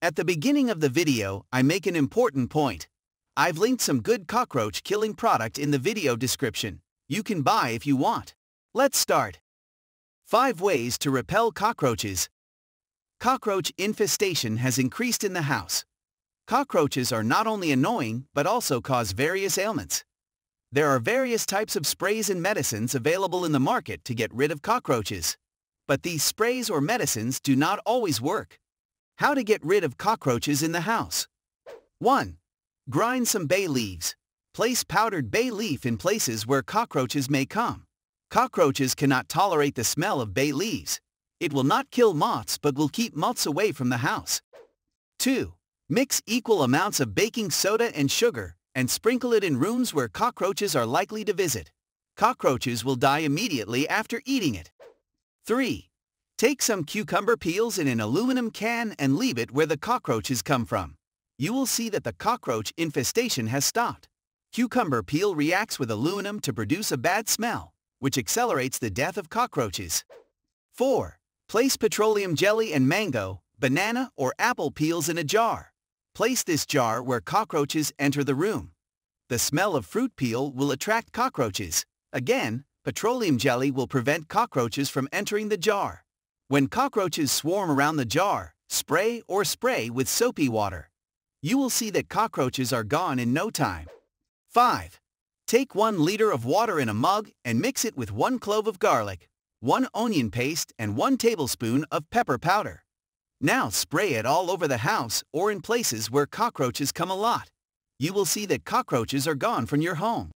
At the beginning of the video, I make an important point. I've linked some good cockroach killing product in the video description. You can buy if you want. Let's start. 5 ways to repel cockroaches. Cockroach infestation has increased in the house. Cockroaches are not only annoying but also cause various ailments. There are various types of sprays and medicines available in the market to get rid of cockroaches. But these sprays or medicines do not always work. How to get rid of cockroaches in the house? 1. Grind some bay leaves. Place powdered bay leaf in places where cockroaches may come. Cockroaches cannot tolerate the smell of bay leaves. It will not kill moths but will keep moths away from the house. 2. Mix equal amounts of baking soda and sugar and sprinkle it in rooms where cockroaches are likely to visit. Cockroaches will die immediately after eating it. 3. Take some cucumber peels in an aluminum can and leave it where the cockroaches come from. You will see that the cockroach infestation has stopped. Cucumber peel reacts with aluminum to produce a bad smell, which accelerates the death of cockroaches. 4. Place petroleum jelly and mango, banana, or apple peels in a jar. Place this jar where cockroaches enter the room. The smell of fruit peel will attract cockroaches. Again, petroleum jelly will prevent cockroaches from entering the jar. When cockroaches swarm around the jar, spray with soapy water. You will see that cockroaches are gone in no time. 5. Take 1 liter of water in a mug and mix it with 1 clove of garlic, 1 onion paste, and 1 tablespoon of pepper powder. Now spray it all over the house or in places where cockroaches come a lot. You will see that cockroaches are gone from your home.